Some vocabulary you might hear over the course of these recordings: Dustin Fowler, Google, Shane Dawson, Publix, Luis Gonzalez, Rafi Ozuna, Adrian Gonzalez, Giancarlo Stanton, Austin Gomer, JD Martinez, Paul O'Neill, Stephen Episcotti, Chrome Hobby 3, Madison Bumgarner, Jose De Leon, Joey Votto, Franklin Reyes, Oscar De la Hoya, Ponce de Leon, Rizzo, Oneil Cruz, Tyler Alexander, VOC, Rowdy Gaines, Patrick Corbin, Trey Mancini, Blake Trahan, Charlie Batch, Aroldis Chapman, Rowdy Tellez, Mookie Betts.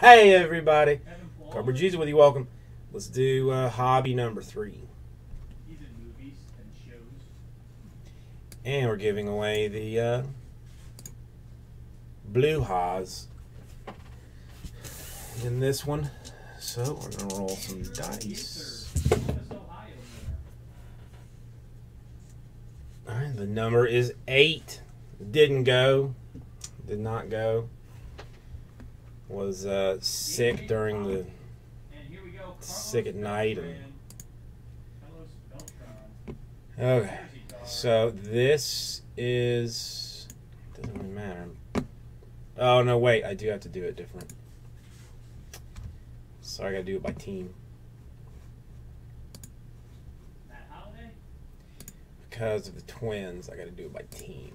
Hey, everybody. Carver Jesus with you. Welcome. Let's do hobby number 3. He's in movies and shows. And we're giving away the Blue Haas in this one. So we're going to roll some dice. All right, the number is 8. Didn't go. Did not go. Was sick during the sick at night. And, okay, so this is doesn't really matter. Oh no, wait, I do have to do it different. Sorry, I gotta do it by team. Because of the Twins, I gotta do it by team.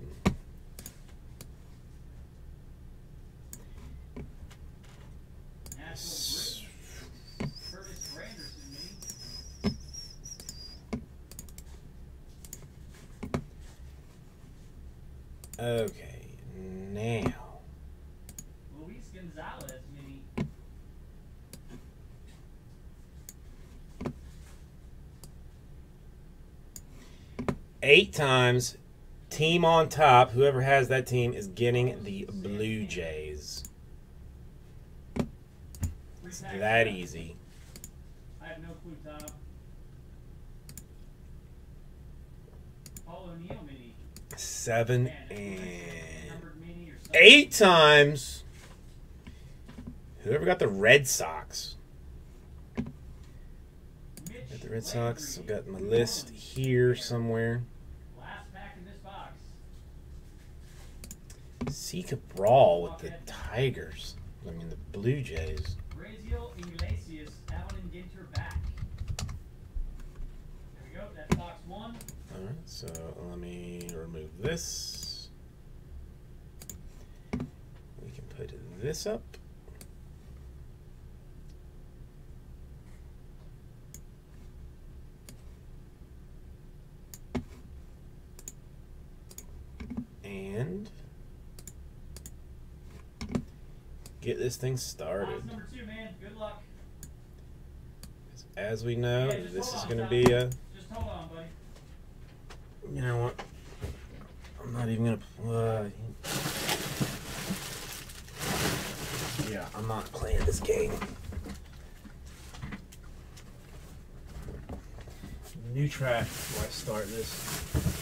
Okay, now. Luis Gonzalez, mini. Eight times, team on top. Whoever has that team is getting the Blue Jays. It's that easy. I have no clue, Tom. Paul O'Neill, mini. 7 and 8 times. Whoever got the Red Sox. Got the Red Sox. I've got my list here somewhere. Last pack in this box. C. Cabral with the Tigers. I mean the Blue Jays. Braziel Iglesias, Allen Ginter back. There we go. That's box 1. All right, so let me remove this. We can put this up. And get this thing started. Number 2, man. Good luck. As we know, yeah, this is going to be a... Just hold on, buddy. You know what? I'm not even going to... yeah, I'm not playing this game. New track before I start this.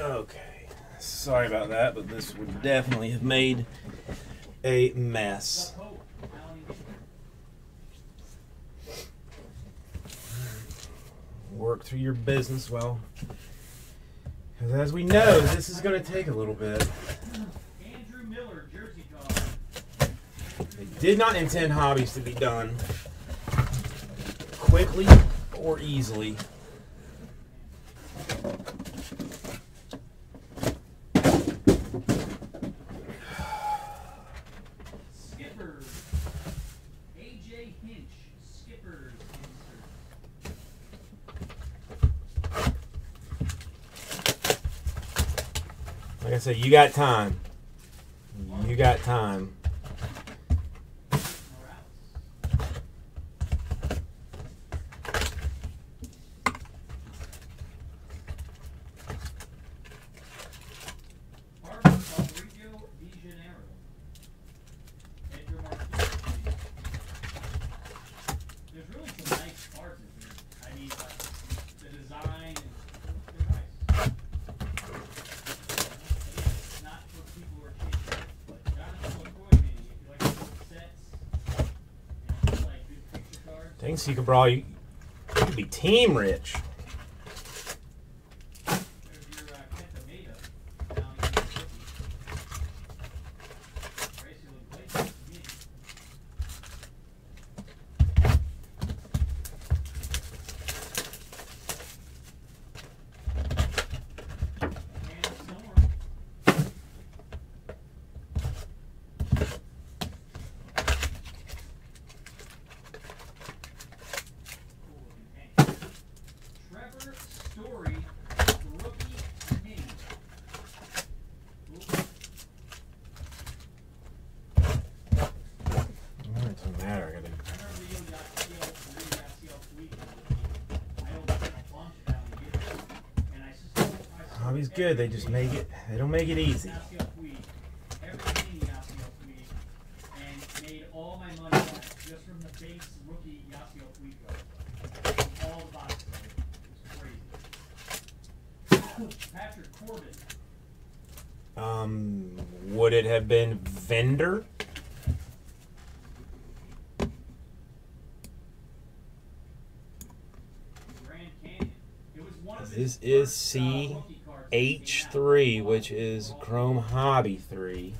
Okay, sorry about that, but this would definitely have made a mess. Work through your business well, because as we know, this is going to take a little bit. Andrew Miller, jersey card. They did not intend hobbies to be done quickly or easily. So you got time. You got time. So you could probably be team rich. There's Hobby's good. They just make it. They don't make it easy. Patrick Corbin. Would it have been Vendor? This is CH3, which is Chrome Hobby 3.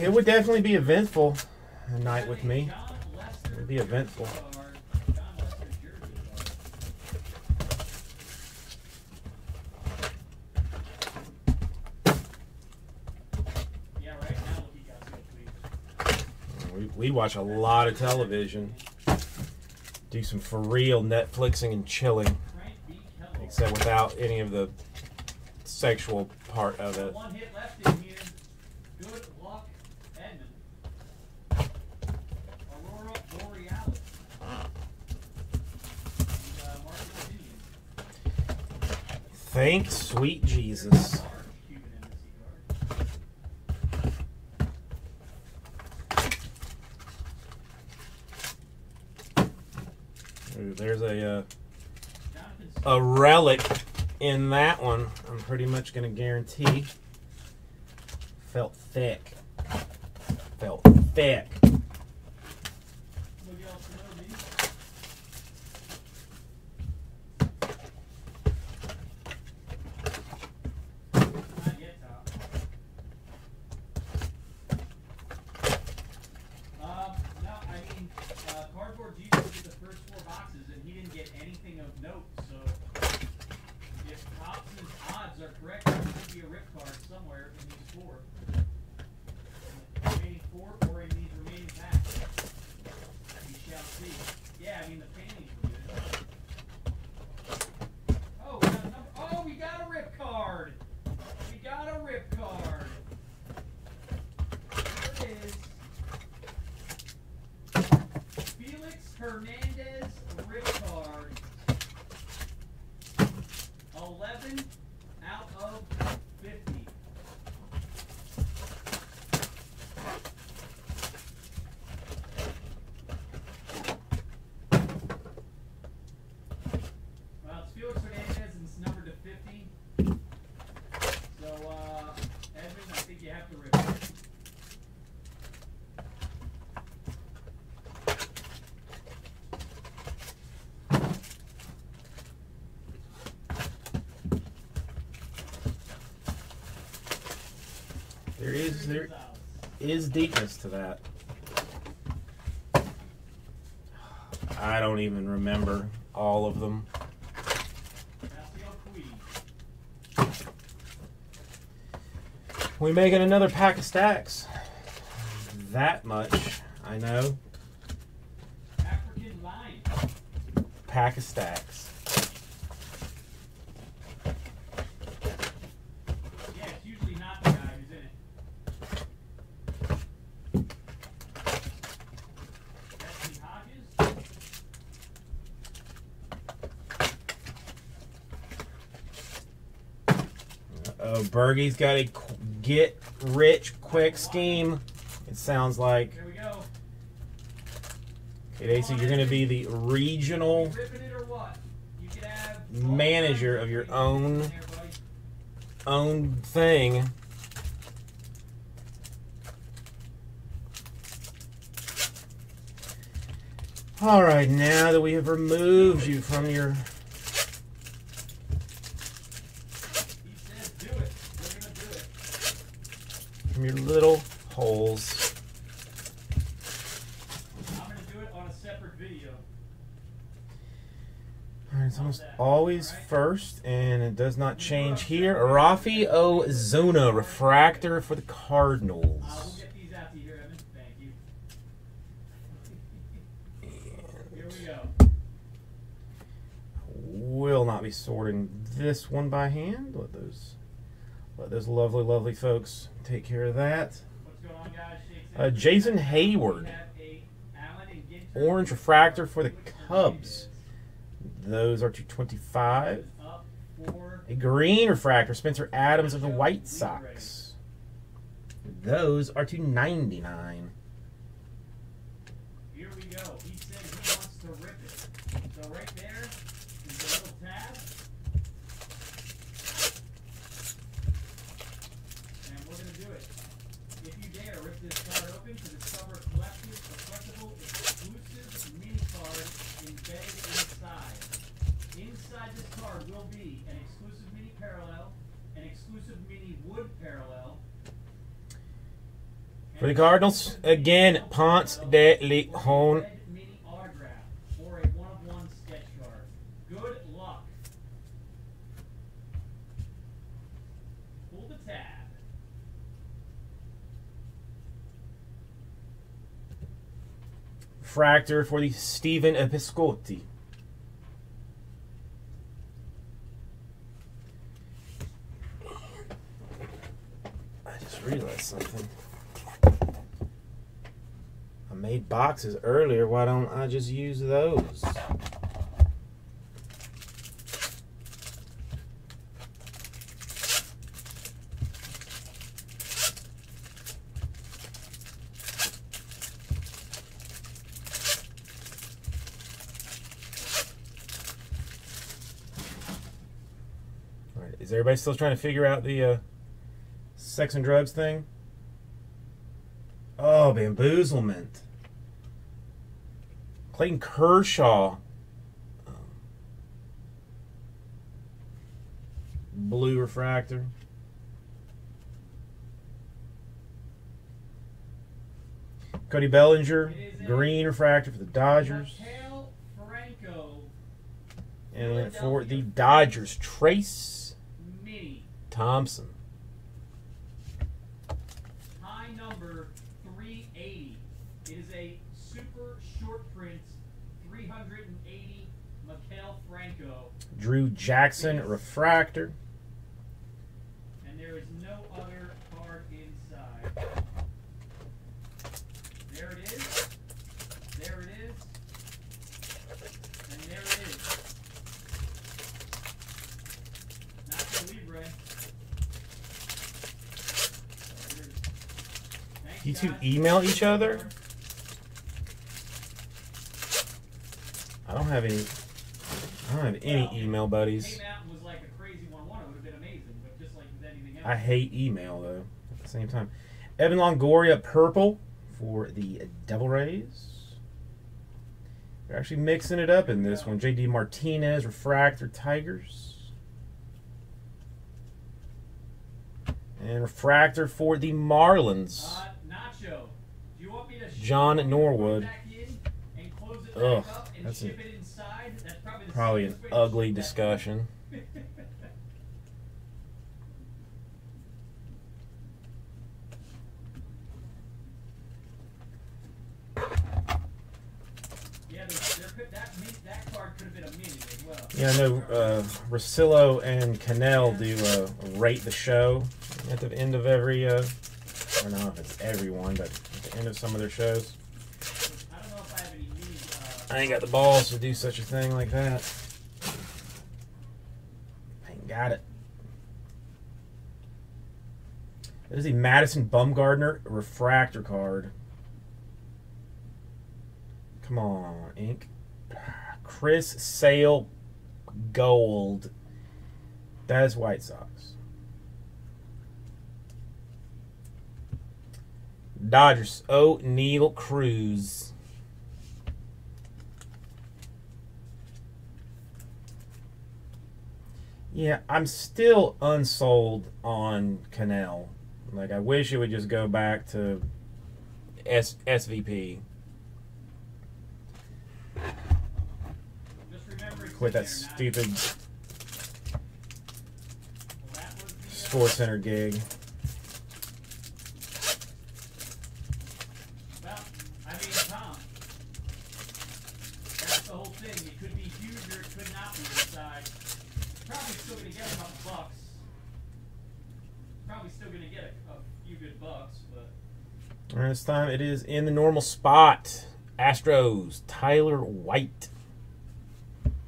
It would definitely be eventful a night with me. It would be eventful. We watch a lot of television. Do some for real Netflixing and chilling. Except without any of the sexual part of it. Thank sweet Jesus. Ooh, there's a relic in that one. I'm pretty much gonna guarantee. Felt thick. Felt thick. There is deepness to that. I don't even remember all of them. We making another pack of stacks. That much I know. African Lion. Pack of stacks. Bergie's got a get-rich-quick scheme, it sounds like. Here we go. Okay, Daisy, you're going to be the regional manager of your own thing. All right, now that we have removed you from your... your little holes. I'm going to do it on a separate video. Alright, it's almost always first, and it does not change here. Rafi Ozuna, refractor for the Cardinals. We'll get these out to you here, Evan. Thank you. Here we go. be sorting this one by hand. Let those lovely folks take care of that. Jason Hayward, orange refractor for the Cubs. Those are /225. A green refractor, Spencer Adams of the White Sox. Those are /299. Here we go. He said he wants to rip it. So right there is the little tab. And we're going to do it. If you dare, rip this card open to discover a collectible exclusive mini card embedded inside. Inside this card will be an exclusive mini parallel, an exclusive mini wood parallel. For the Cardinals, again, Ponce de Leon. Mini autograph or a one-of-one sketch card. Good luck. Pull the tab. Refractor for the Stephen Episcotti. I just realized something. I made boxes earlier. Why don't I just use those? All right, is everybody still trying to figure out the sex and drugs thing? Oh, bamboozlement. Clayton Kershaw. Blue refractor. Cody Bellinger, green refractor for the Dodgers. And for the Dodgers, Trace Me Thompson. High number 380. It is a super short print, 380, Mikel Franco. Drew Jackson, refractor. And there is no other card inside. There it is. There it is. And there it is. Nacho Libre. You two email each other? I don't have any email buddies. I hate email though, at the same time. Evan Longoria, purple for the Devil Rays. They're actually mixing it up in this one. JD Martinez, refractor, Tigers. And refractor for the Marlins. Nacho, do you want me to John Norwood. And close it up and that's ship it inside? That's probably an ugly discussion. Yeah, that card could have been a mini as well. Yeah, I know Rosillo and Cannell do rate the show at the end of every I don't know if it's everyone, but at the end of some of their shows. I don't know if I have any news. I ain't got the balls to do such a thing like that. I ain't got it. This is the Madison Bumgarner refractor card. Come on, ink. Chris Sale, gold. That is White Sox. Dodgers, O'Neill Cruz. Yeah, I'm still unsold on Cannell. Like, I wish it would just go back to SVP. Quit that stupid SportsCenter gig. Probably still going to get a couple bucks. Probably still going to get a few good bucks, but... All right, this time it is in the normal spot. Astros, Tyler White.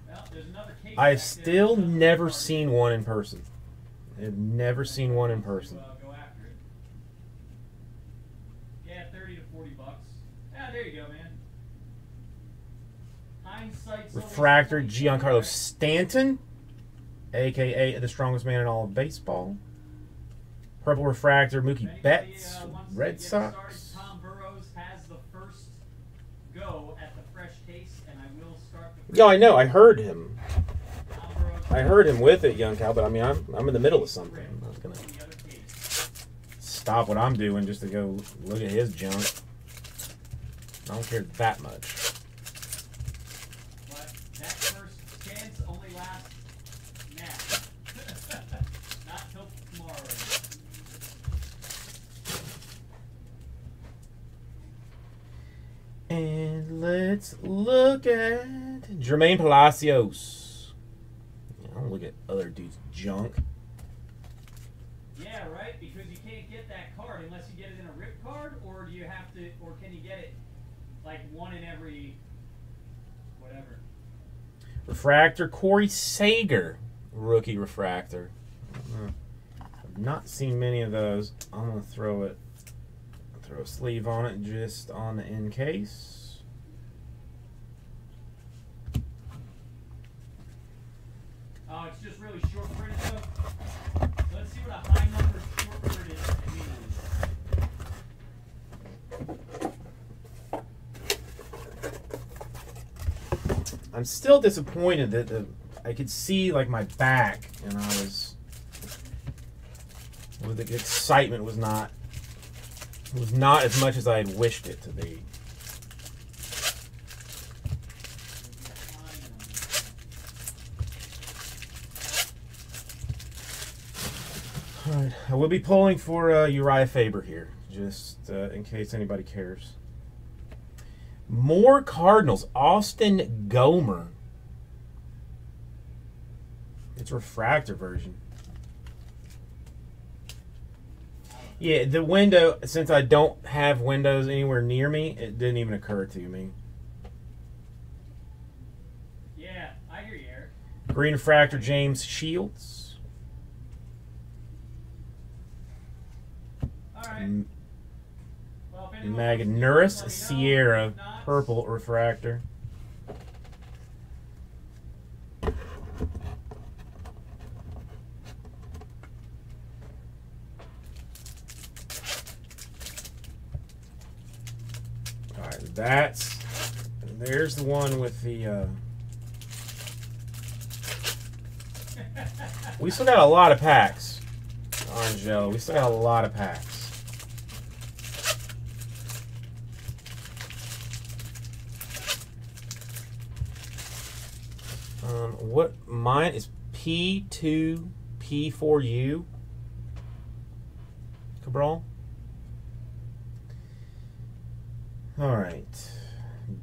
Well, there's another case. I've still never seen one in person. I've never seen one in person. Go after it. Yeah, 30 to 40 bucks. Ah, there you go, man. Refractor Giancarlo Stanton, a.k.a. the strongest man in all of baseball. Purple refractor Mookie Betts, Red Sox. Tom Burrows has the first go at the fresh case, and I will start the fresh. Yeah, I know. I heard him. I heard him with it, Young Cal, but I mean, I'm in the middle of something. I'm not going to stop what I'm doing just to go look at his junk. I don't care that much. And let's look at Jermaine Palacios. I don't look at other dudes' junk. Yeah, right? Because you can't get that card unless you get it in a rip card, or do you have to, or can you get it like one in every whatever? Refractor Corey Seager, rookie refractor. I've not seen many of those. I'm gonna throw it. Throw a sleeve on it just on the end case. Oh, it's just really short printed though. Let's see what a high number short printed means. I'm still disappointed that I could see like my back and I was with the excitement was not as much as I had wished it to be. All right, I will be pulling for Uriah Faber here, just in case anybody cares. More Cardinals, Austin Gomer. It's a refractor version. Yeah, the window, since I don't have windows anywhere near me, it didn't even occur to me. Yeah, I hear you, Eric. Green refractor James Shields. All right. Well, Magnuris Sierra, purple refractor. There's the one with the, we still got a lot of packs, Orange Jello. We still got a lot of packs. What, mine is P2, P4U, Cabral. All right.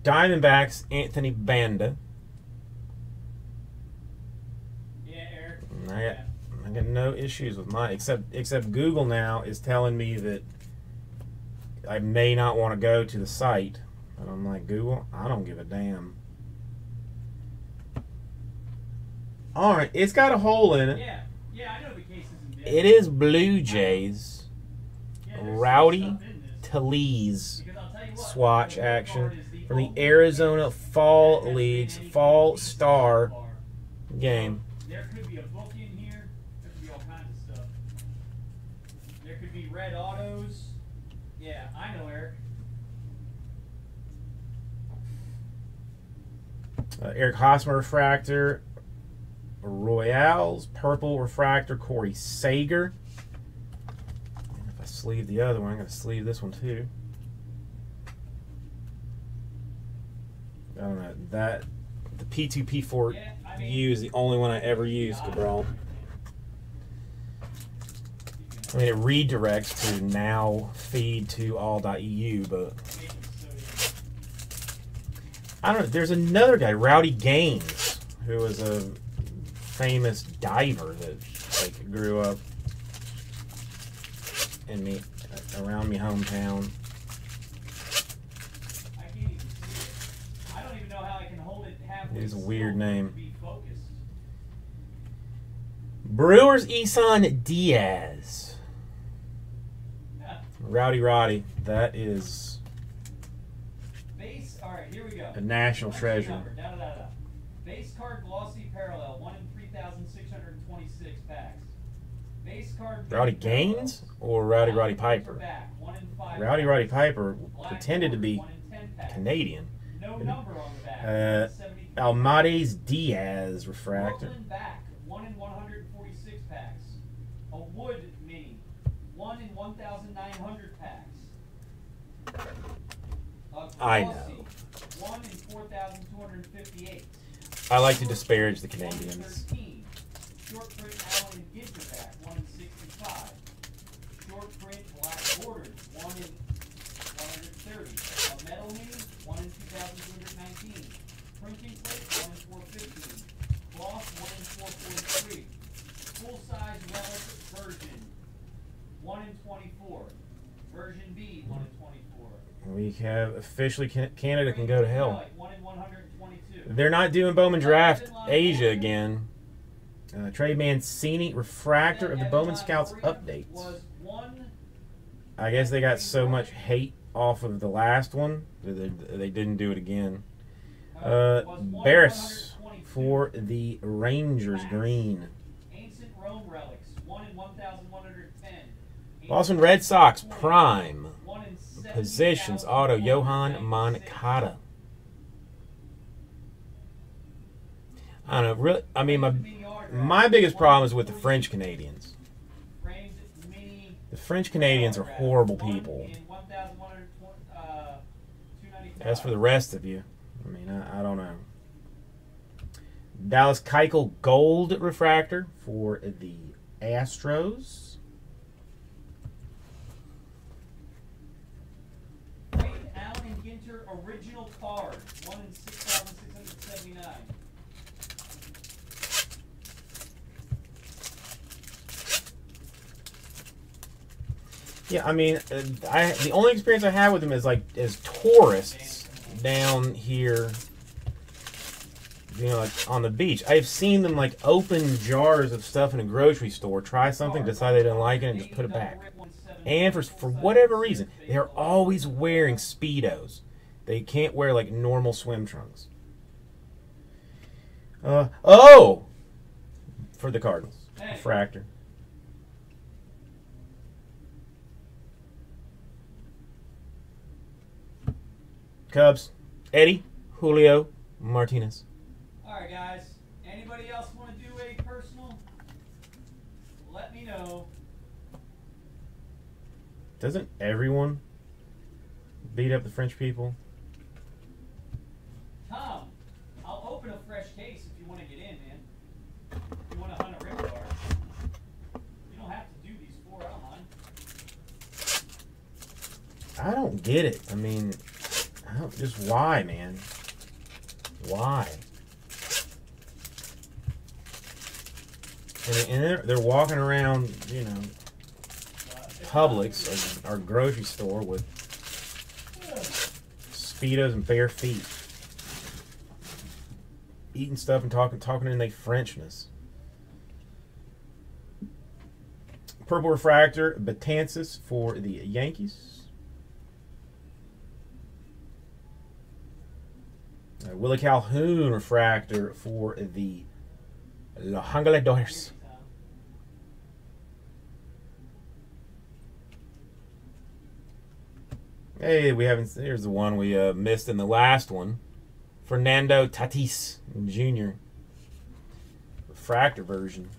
Diamondbacks, Anthony Banda. Yeah, Eric. I got no issues with mine, except Google now is telling me that I may not want to go to the site. But I'm like, Google, I don't give a damn. All right, it's got a hole in it. Yeah, I know the case isn't dead. It is Blue Jays. Yeah, Rowdy Tellez swatch action. From the Arizona Fall League's Fall Star game. There could be a book in here. There could be all kinds of stuff. There could be red autos. Yeah, I know, Eric. Eric Hosmer refractor. Royals. Purple refractor. Corey Seager. And if I sleeve the other one, I'm going to sleeve this one too. I don't know, that, the P2, P4 yeah, I mean, U is the only one I ever used, Cabral. I mean, it redirects to now feed to all.eu, but... I don't know, there's another guy, Rowdy Gaines, who was a famous diver that like grew up in me around my hometown. I can't even see it. I don't even know how I can hold it halfway. It is a weird name. Brewers Isan Diaz. Rowdy Roddy. That is base. All right, here we go. A national treasure. Da. Base card glossy parallel 1 in 3,626 packs. Base card. Rowdy Gaines or Rowdy Roddy Piper? Back, 1 in 5 Rowdy Roddy Piper pretended to be Canadian. No number on the back. Almady's Diaz refractor. Back, 1 in 146 packs. A Wood mini, 1 in 1,900 packs. I know. 1 in 4,258. I like to disparage the Canadians. Short print Allen and Ginterback, 1 in 65. Short print Black Borders, 1 in 130. A metal mini, 1 in 2,219. Printing plate, 1 in 415. Gloss, 1 in 443. Full size relic version, 1 in 24. Version B, 1 in 24. We have officially Canada can go to hell. 1 in 122. They're not doing Bowman Draft Asia again. Trey Mancini refractor of the Bowman Scouts updates. I guess they got so much hate off of the last one that they didn't do it again. Barris for the Rangers green. Ancient Rome relics, 1 in 1,110. Boston Red Sox prime. Positions auto Johan Moncada. I don't know, really. I mean, my biggest problem is with the French Canadians. The French Canadians are horrible people. As for the rest of you, I mean, I don't know. Dallas Keuchel gold refractor for the Astros. Original card, 1 in 6,679. Yeah, I mean, the only experience I have with them is like as tourists down here, you know, like on the beach. I've seen them like open jars of stuff in a grocery store, try something, decide they didn't like it, and just put it back. And for whatever reason, they're always wearing Speedos. They can't wear, like, normal swim trunks. Oh! For the Cardinals. Refractor. Cubs. Eddie Julio Martinez. All right, guys. Anybody else want to do a personal? Let me know. Doesn't everyone beat up the French people? Tom, I'll open a fresh case if you want to get in, man. If you want to hunt a rip bar. You don't have to do these 4 I'll hunt. I don't get it. I mean, just why, man? Why? And they're walking around, you know, Publix, our grocery store, with Speedos and bare feet. Eating stuff and talking in their Frenchness. Purple refractor, Betances for the Yankees. Willie Calhoun refractor for the Los Angeles Dodgers. Hey, we haven't. Here's the one we missed in the last one. Fernando Tatis Jr. Refractor version.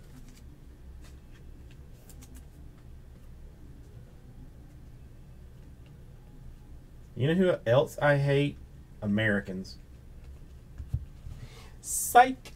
You know who else I hate? Americans. Psych.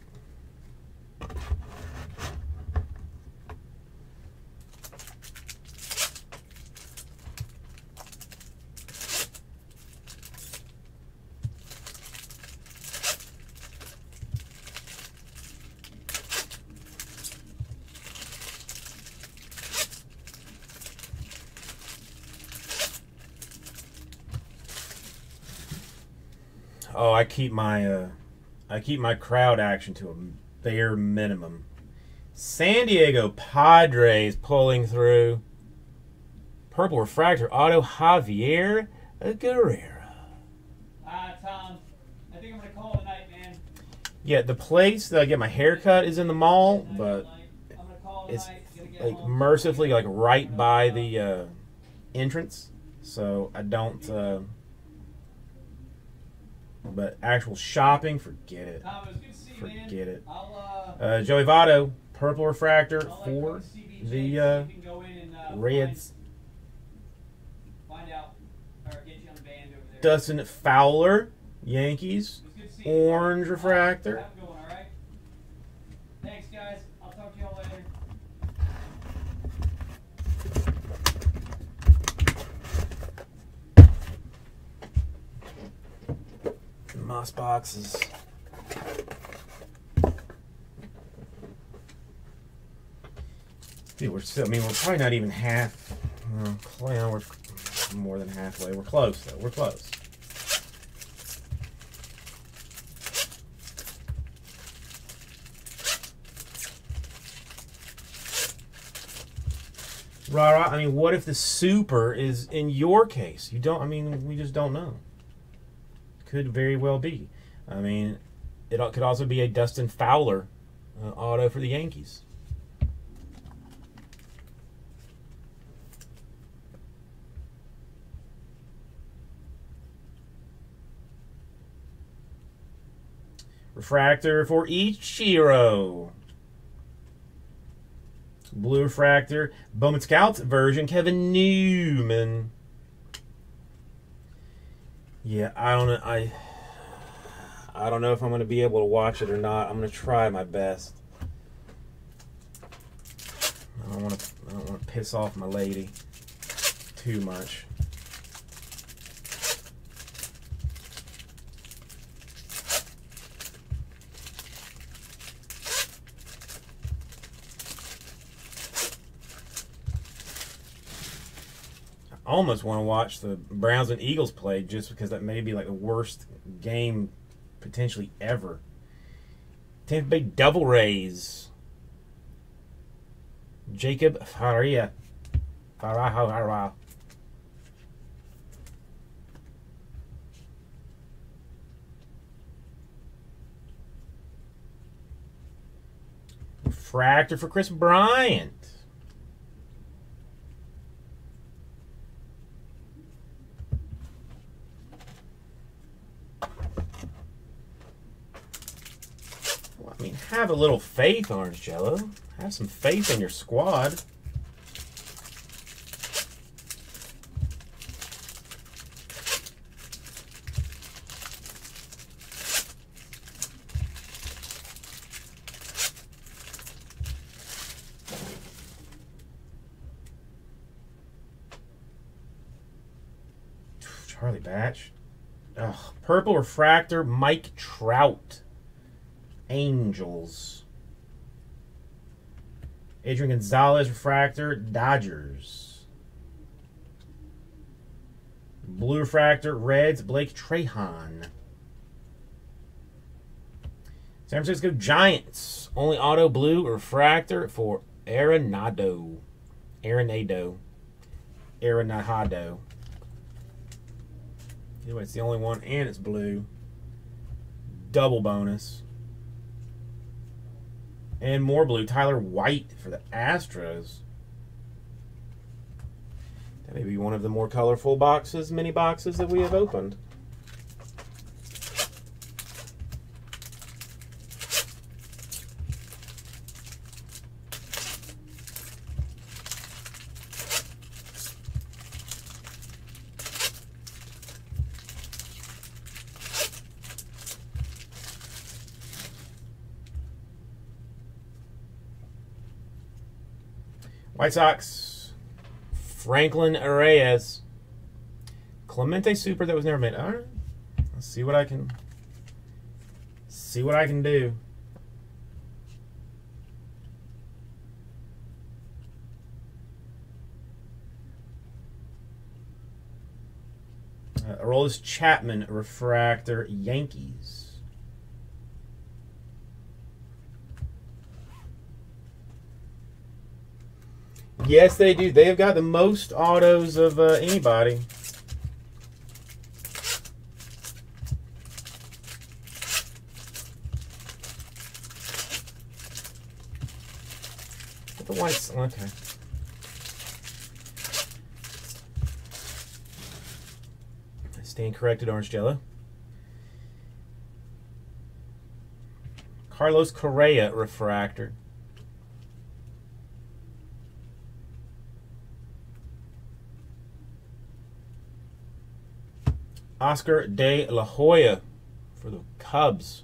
Oh, I keep my crowd action to a bare minimum. San Diego Padres pulling through. Purple refractor auto Javier Guerrero. Tom, I think I'm gonna call it a night, man. Yeah, the place that I get my hair cut is in the mall, but it's like mercifully like right by the entrance, so I don't. But actual shopping, forget it. Forget it. Joey Votto, purple refractor for the Reds. Dustin Fowler, Yankees, orange refractor. Thanks, guys. I'll talk to y'all later. Moss boxes. Dude, we're still, I mean, we're probably not even half. Well, we're more than halfway. We're close, though. We're close. Rah-rah, I mean, what if the super is in your case? You don't, I mean, we just don't know. Could very well be. I mean, it could also be a Dustin Fowler auto for the Yankees. Refractor for Ichiro. Blue refractor. Bowman Scouts version. Kevin Newman. Yeah, I don't know. I don't know if I'm going to be able to watch it or not. I'm going to try my best. I don't want to piss off my lady too much. Almost want to watch the Browns and Eagles play just because that may be like the worst game potentially ever. Tampa Bay Devil Rays. Jacob Faria. Refractor for Chris Bryant. I mean, have a little faith, Orange Jello. Have some faith in your squad. Charlie Batch. Ugh, purple refractor, Mike Trout. Angels. Adrian Gonzalez refractor, Dodgers. Blue refractor, Reds, Blake Trahan. San Francisco Giants. Only auto blue refractor for Arenado. Arenado. Anyway, it's the only one and it's blue. Double bonus. And more blue. Tyler White for the Astros. That may be one of the more colorful boxes, mini boxes that we have opened. White Sox, Franklin Reyes, Clemente super that was never made. All right, let's see what I can do. Aroldis Chapman, refractor, Yankees. Yes, they do. They have got the most autos of anybody. But the Whites, okay. Stand corrected, Orange Jello. Carlos Correa, refractor. Oscar De la Hoya for the Cubs.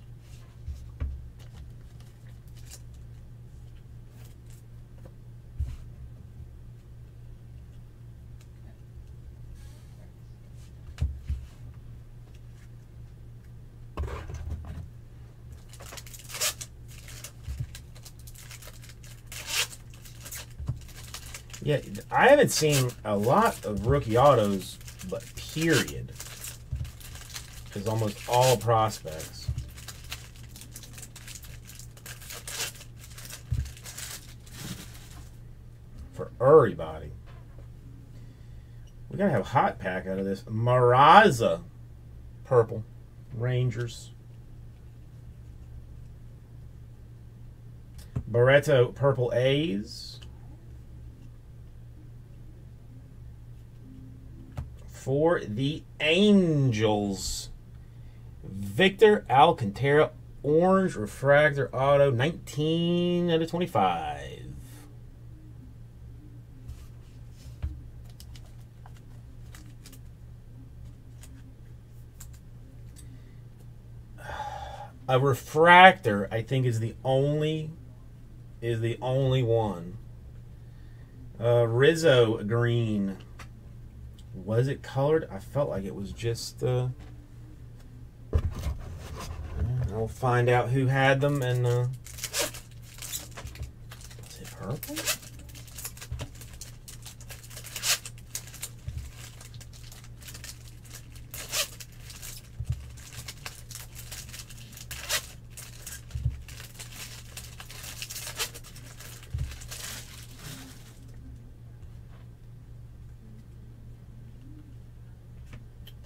Yeah, I haven't seen a lot of rookie autos, but period. Is almost all prospects. For everybody. We gotta have a hot pack out of this. Maraza. Purple. Rangers. Barreto. Purple A's. For the Angels. Victor Alcantara, orange refractor auto, 19/25. A refractor, I think, is the only one. Rizzo green. Was it colored? I felt like it was just. We'll find out who had them and is it purple?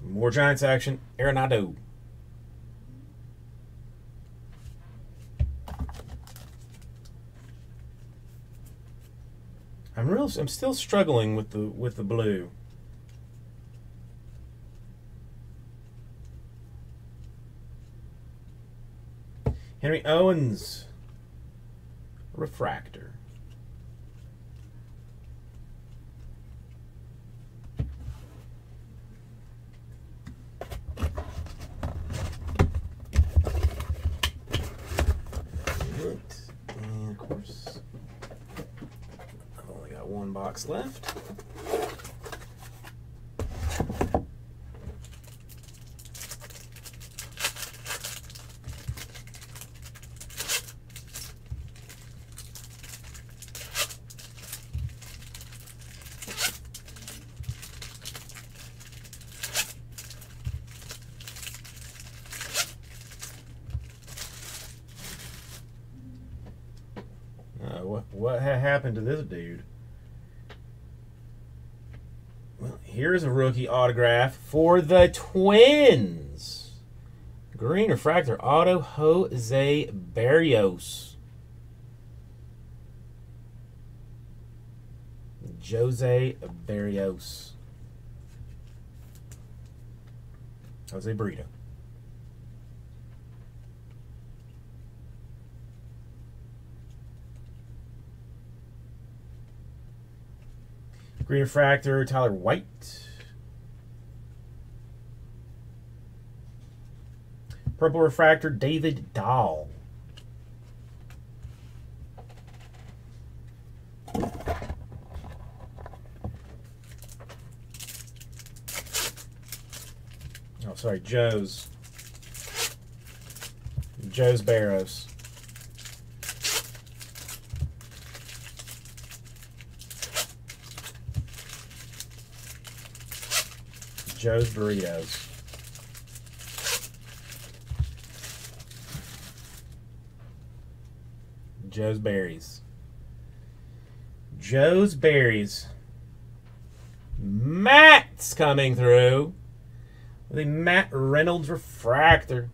More Giants action. Arenado. I'm still struggling with the blue. Henry Owens, refractor. Left. What happened to this dude? Here's a rookie autograph for the Twins. Green refractor auto, Jose Berrios. Jose Burrito. Green refractor, Tyler White. Purple refractor, David Dahl. Oh, sorry, Jose Berrios. Jose Berrios. Jose Berrios. Jose Berrios. Matt's coming through with a Matt Reynolds refractor.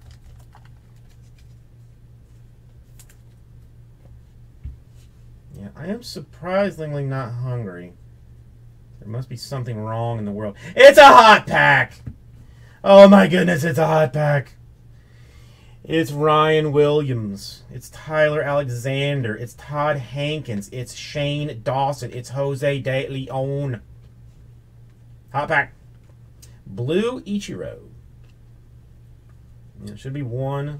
Yeah, I am surprisingly not hungry. There must be something wrong in the world. It's a hot pack! Oh my goodness, it's a hot pack. It's Ryan Williams. It's Tyler Alexander. It's Todd Hankins. It's Shane Dawson. It's Jose De Leon. Hot pack. Blue Ichiro. It should be one.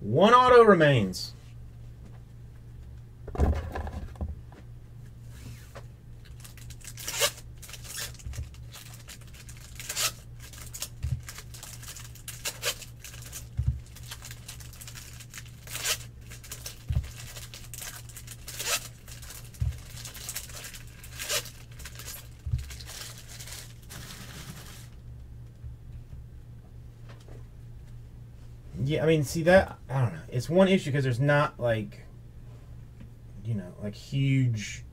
One auto remains. Yeah, I mean, see that, I don't know. It's one issue because there's not, like, you know, like huge.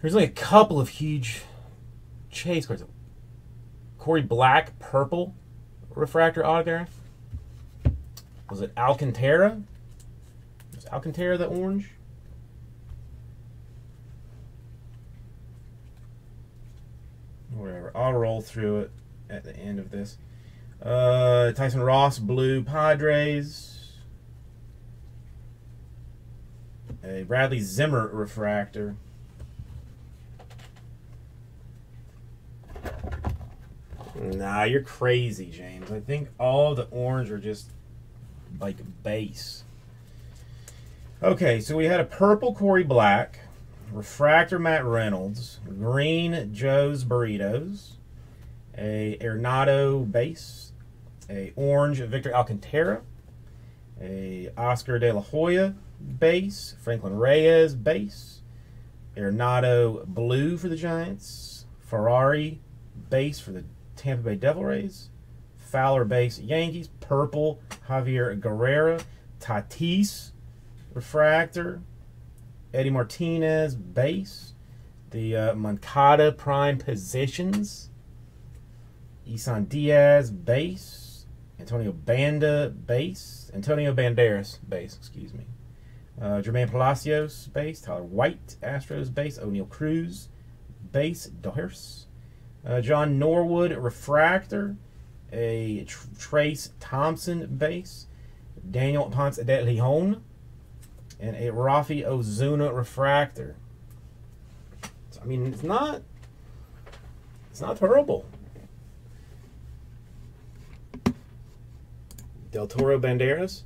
There's like a couple of huge chase cards. Corey Black, purple refractor autograph. Was it Alcantara? Was Alcantara the orange? Whatever. I'll roll through it at the end of this. Tyson Ross, blue Padres. A Bradley Zimmer refractor. Nah, you're crazy, James. I think all the orange are just like base. Okay, so we had a purple Corey Black, refractor Matt Reynolds, green Jose Berrios, a Arenado base. A orange Victor Alcantara, a Oscar De la Hoya base, Franklin Reyes base, Arenado blue for the Giants, Ferrari base for the Tampa Bay Devil Rays, Fowler base Yankees, purple Javier Guerrero, Tatis refractor, Eddie Martinez base, the Moncada prime positions, Isan Diaz base. Antonio Banda base, Antonio Banderas base, excuse me. Jermaine Palacios base, Tyler White Astros base, Oneil Cruz base, Dohers, John Norwood refractor, a Trace Thompson base, Daniel Ponce de Leon, and a Rafi Ozuna refractor. So, I mean, it's not terrible. Del Toro Banderas.